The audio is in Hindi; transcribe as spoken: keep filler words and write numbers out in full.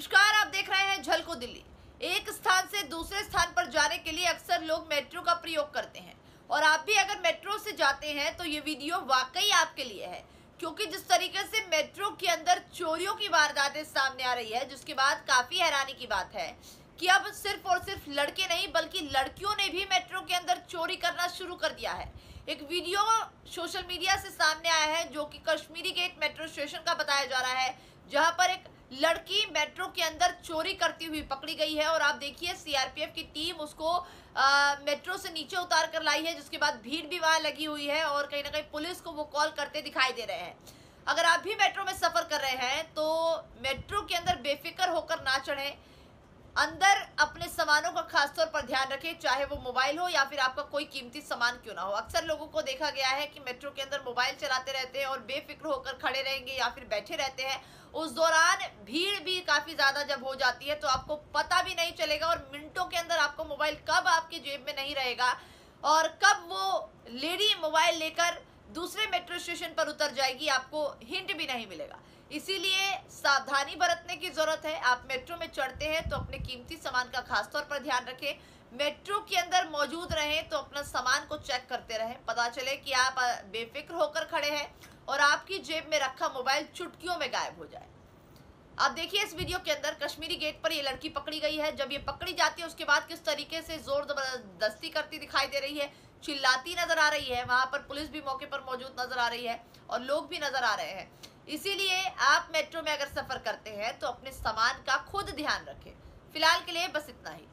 नमस्कार, आप देख रहे हैं झलको दिल्ली। एक स्थान से दूसरे स्थान पर जाने के लिए अक्सर लोग मेट्रो का प्रयोग करते हैं और आप भी अगर मेट्रो से जाते हैं तो ये वीडियो वाकई आपके लिए है, क्योंकि जिस तरीके से मेट्रो के अंदर चोरियों की वारदातें सामने आ रही है, जिसके बाद काफी हैरानी की बात है कि अब सिर्फ और सिर्फ लड़के नहीं बल्कि लड़कियों ने भी मेट्रो के अंदर चोरी करना शुरू कर दिया है। एक वीडियो सोशल मीडिया से सामने आया है जो कि कश्मीरी गेट मेट्रो स्टेशन का बताया जा रहा है, जहां पर एक लड़की मेट्रो के अंदर चोरी करती हुई पकड़ी गई है और आप देखिए सीआरपीएफ की टीम उसको आ, मेट्रो से नीचे उतार कर लाई है, जिसके बाद भीड़ भी वहां लगी हुई है और कहीं ना कहीं पुलिस को वो कॉल करते दिखाई दे रहे हैं। अगर आप भी मेट्रो में सफर कर रहे हैं तो मेट्रो के अंदर बेफिक्र होकर ना चढ़ें, अंदर अपने सामानों का खासतौर पर ध्यान रखें, चाहे वो मोबाइल हो या फिर आपका कोई कीमती सामान क्यों ना हो। अक्सर लोगों को देखा गया है कि मेट्रो के अंदर मोबाइल चलाते रहते हैं और बेफिक्र होकर खड़े रहेंगे या फिर बैठे रहते हैं। उस दौरान भीड़ भी काफ़ी ज़्यादा जब हो जाती है तो आपको पता भी नहीं चलेगा और मिनटों के अंदर आपको मोबाइल कब आपके जेब में नहीं रहेगा और कब वो लेडी मोबाइल लेकर दूसरे मेट्रो स्टेशन पर उतर जाएगी, आपको हिंट भी नहीं मिलेगा। इसीलिए सावधानी बरतने की ज़रूरत है। आप मेट्रो में चढ़ते हैं तो अपने कीमती सामान का खासतौर पर ध्यान रखें, मेट्रो के अंदर मौजूद रहें तो अपना सामान को चेक करते रहें, पता चले कि आप बेफिक्र होकर खड़े हैं और आपकी जेब में रखा मोबाइल चुटकियों में गायब हो जाए। आप देखिए इस वीडियो के अंदर कश्मीरी गेट पर ये लड़की पकड़ी गई है। जब ये पकड़ी जाती है उसके बाद किस तरीके से जोर जबरदस्ती करती दिखाई दे रही है, चिल्लाती नजर आ रही है, वहां पर पुलिस भी मौके पर मौजूद नजर आ रही है और लोग भी नजर आ रहे हैं। इसीलिए आप मेट्रो में अगर सफर करते हैं तो अपने सामान का खुद ध्यान रखें। फिलहाल के लिए बस इतना ही।